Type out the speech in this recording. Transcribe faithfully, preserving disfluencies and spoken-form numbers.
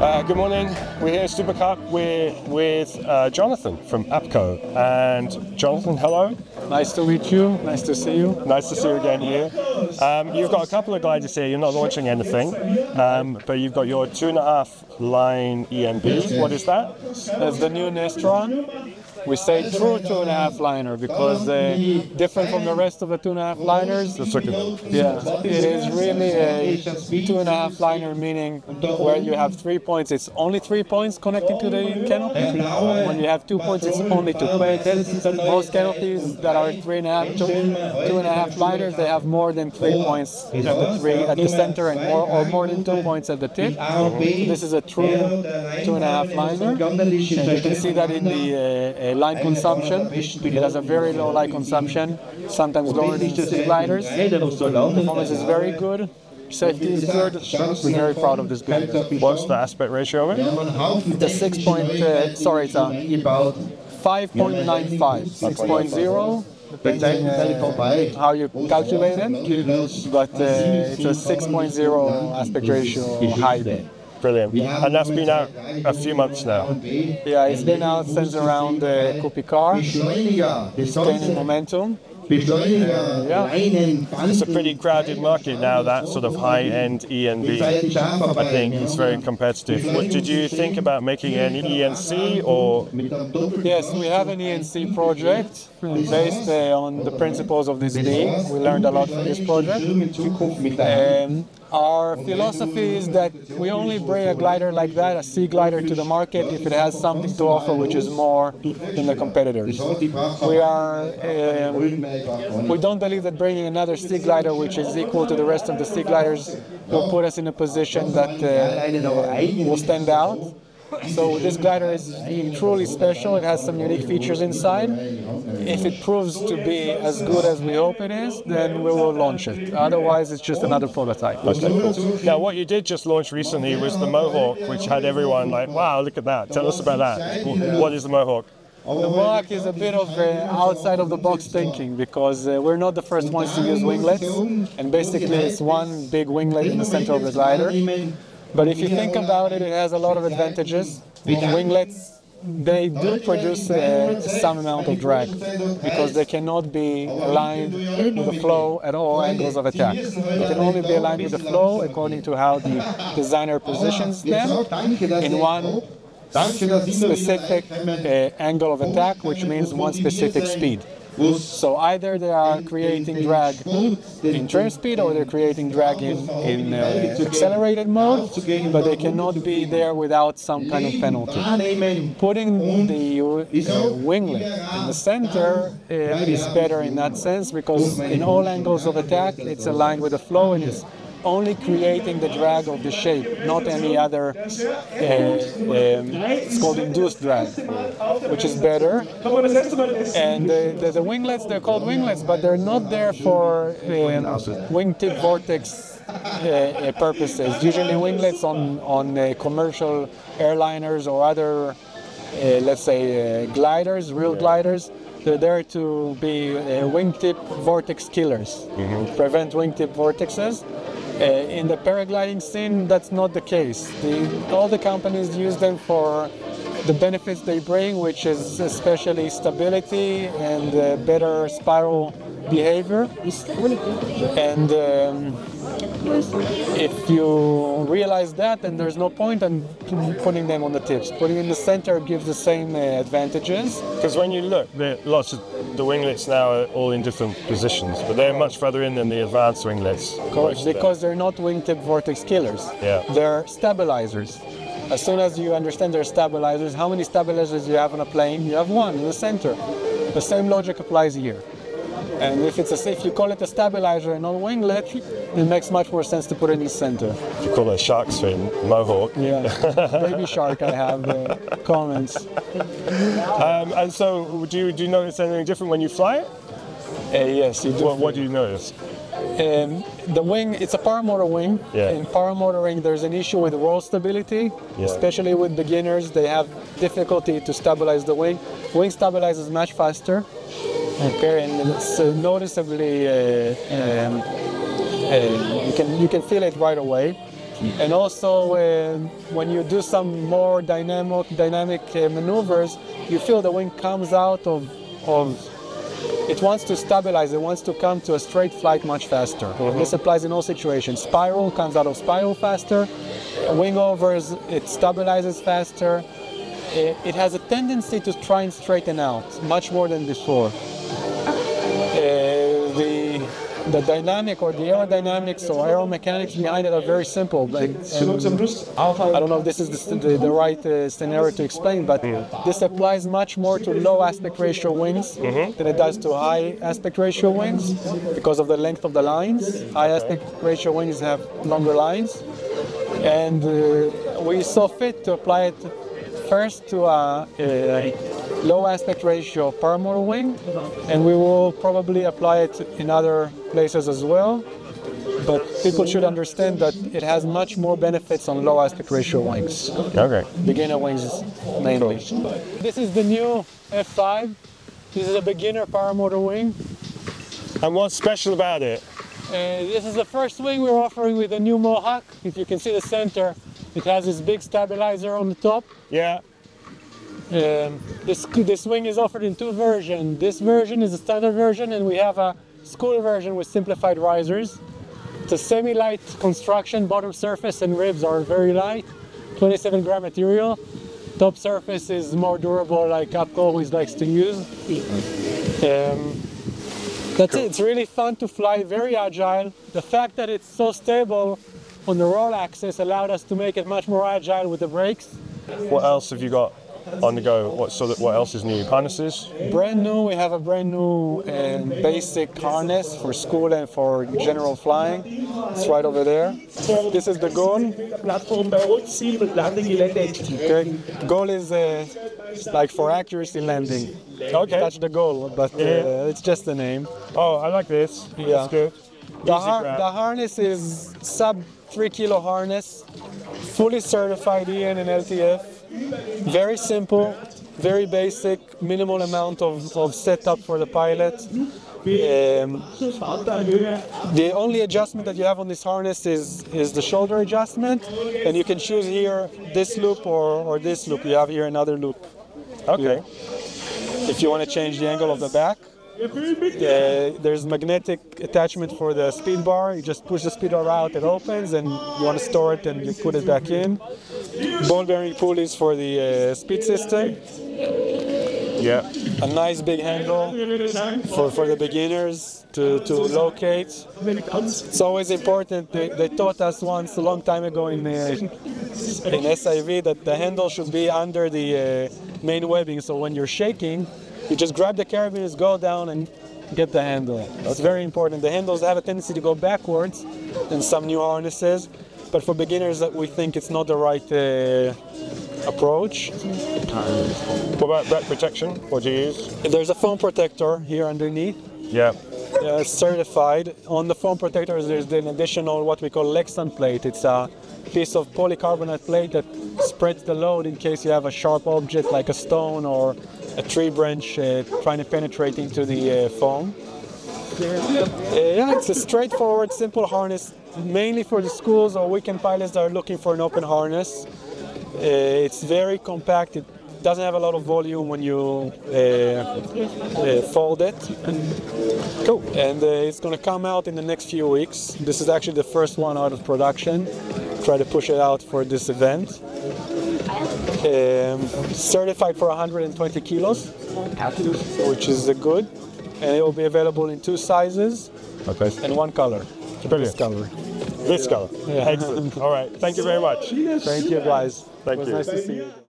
Uh, good morning, we're here at Supercup, we're with uh, Jonathan from Apco. And Jonathan, hello. Nice to meet you, nice to see you. Nice to see you again here. Um, you've got a couple of gliders here, you're not launching anything, um, but you've got your two and a half line E M B, what is that? That's the new Nestron. We say true two and a half liner because they're different from the rest of the two and a half liners. Let's look at them. Yeah, it is really a two and a half liner, meaning where you have three points, it's only three points connecting to the canopy. When you have two points, it's only two points. Most canopies that are three and a half, two, two and a half liners, they have more than three points at the, three, at the center and more, or more than two points at the tip. This is a true two and a half liner. And you can see that in the uh, line consumption. It has a very low line consumption, sometimes lower than the gliders. Performance is very good. Safety is good. We're very proud of this glider. What's the aspect ratio of it? The six point, uh, sorry, it's about five point nine five, six point zero. Depending uh, how you calculate it, but uh, it's a six point zero aspect ratio high. Brilliant. And that's been out a few months now. Yeah, it's been out since around the uh, Coupe car. It's gaining momentum. Uh, yeah. It's a pretty crowded market now, that sort of high-end E N B. I think it's very competitive. What, did you think about making an E N C or? Yes, we have an E N C project based uh, on the principles of this theme. We learned a lot from this project. Um, Our philosophy is that we only bring a glider like that, a sea glider, to the market if it has something to offer which is more than the competitors. We are, um, we don't believe that bringing another sea glider which is equal to the rest of the sea gliders will put us in a position that uh, will stand out. So this glider is truly special. It has some unique features inside. If it proves to be as good as we hope it is, then we will launch it. Otherwise, it's just another prototype. Okay, cool. Now, what you did just launch recently was the Mohawk, which had everyone like, wow, look at that. Tell us about that. What is the Mohawk? The Mohawk is a bit of uh, outside-of-the-box thinking because uh, we're not the first ones to use winglets. And basically, it's one big winglet in the center of the glider. But if you think about it, it has a lot of advantages. Winglets, they do produce uh, some amount of drag because they cannot be aligned with the flow at all angles of attack. They can only be aligned with the flow according to how the designer positions them in one specific uh, angle of attack, which means one specific speed. So either they are creating drag in trim speed or they're creating drag in, in uh, accelerated mode, but they cannot be there without some kind of penalty. Putting the uh, winglet in the center uh, is better in that sense because in all angles of attack it's aligned with the flow and it's only creating the drag of the shape, not any other, uh, um, it's called induced drag, which is better. And uh, the, the winglets, they're called winglets, but they're not there for uh, wingtip vortex Uh, purposes. Usually winglets on, on uh, commercial airliners or other, uh, let's say, uh, gliders, real yeah. gliders, they're there to be uh, wingtip vortex killers, mm-hmm. prevent wingtip vortexes. Uh, in the paragliding scene, that's not the case. The, all the companies use them for the benefits they bring, which is especially stability and uh, better spiral behavior. And um, if you realize that, then there's no point in putting them on the tips. Putting in the center gives the same uh, advantages. Because when you look, there lots of the winglets now are all in different positions, but they're much further in than the advanced winglets. Correct, because they're not wingtip vortex killers. Yeah. They're stabilizers. As soon as you understand they're stabilizers, how many stabilizers you have on a plane? You have one in the center. The same logic applies here. And if it's a, if you call it a stabilizer and not a winglet, it makes much more sense to put it in the center. You call it a shark's fin, Mohawk. Yeah, baby shark. I have uh, comments. Um, and so, do you do you notice anything different when you fly it? Uh, yes, you do. What, what do you notice? Um, the wing, it's a paramotor wing. Yeah. In paramotoring, there's an issue with roll stability, yeah. especially with beginners. They have difficulty to stabilize the wing. Wing stabilizes much faster. Okay, and it's uh, noticeably, uh, um, uh, you, can, you can feel it right away. And also uh, when you do some more dynamic, dynamic uh, maneuvers, you feel the wing comes out of, of, it wants to stabilize, it wants to come to a straight flight much faster. Mm-hmm. This applies in all situations. Spiral comes out of spiral faster, wing overs, it stabilizes faster. It, it has a tendency to try and straighten out much more than before. The dynamic or the aerodynamics or aeromechanics behind it are very simple. Like, um, I don't know if this is the, the, the right uh, scenario to explain, but mm. this applies much more to low aspect ratio wings mm-hmm. than it does to high aspect ratio wings because of the length of the lines. High aspect ratio wings have longer lines, and uh, we saw fit to apply it first to a, a, a low aspect ratio paramotor wing, and we will probably apply it in other places as well. But people should understand that it has much more benefits on low aspect ratio wings. Okay. Beginner wings mainly. Cool. This is the new F five. This is a beginner paramotor wing. And what's special about it? Uh, this is the first wing we're offering with the new Mohawk. If you can see the center, it has this big stabilizer on the top. Yeah. Um, this, this wing is offered in two versions. This version is a standard version, and we have a school version with simplified risers. It's a semi-light construction. Bottom surface and ribs are very light, twenty-seven gram material. Top surface is more durable, like Apco always likes to use. Um, that's cool. It. It's really fun to fly, very agile. The fact that it's so stable on the roll axis allowed us to make it much more agile with the brakes. What else have you got on the go? What, so that, what else is new? Harnesses? Brand new, we have a brand new um, basic harness for school and for general flying. It's right over there. This is the goal. Okay. Goal is uh, like for accuracy landing. Okay. Touch the goal, but uh, it's just the name. Oh, I like this. Yeah. That's good. The, har the harness is sub three kilo harness, fully certified E N and L T F. Very simple, very basic, minimal amount of, of setup for the pilot. Um, the only adjustment that you have on this harness is, is the shoulder adjustment, and you can choose here this loop or, or this loop. You have here another loop. Okay. Here, if you want to change the angle of the back. Uh, there's magnetic attachment for the speed bar. You just push the speed bar out, it opens, and you want to store it and you put it back in. Ball bearing pulleys for the uh, speed system. Yeah. A nice big handle for, for the beginners to, to locate. It's always important. They, they taught us once a long time ago in, uh, in S I V that the handle should be under the uh, main webbing, so when you're shaking, you just grab the carabiners, go down, and get the handle. That's very important. The handles have a tendency to go backwards in some new harnesses, but for beginners, we think it's not the right uh, approach. What about back protection? What do you use? There's a foam protector here underneath. Yeah. Uh, certified. On the foam protector, there's an additional what we call Lexan plate. It's a piece of polycarbonate plate that spreads the load in case you have a sharp object like a stone or a tree branch uh, trying to penetrate into the uh, foam. Uh, yeah, it's a straightforward, simple harness, mainly for the schools or weekend pilots that are looking for an open harness. Uh, it's very compact. It doesn't have a lot of volume when you uh, uh, fold it. Cool. And uh, it's going to come out in the next few weeks. This is actually the first one out of production. Try to push it out for this event. Um, certified for one hundred twenty kilos, which is good, and it will be available in two sizes okay. and one color. Brilliant. This color. This yeah. color. Yeah. Excellent. All right. Thank you very much. Thank you, guys. Thank it was you. Nice to see you.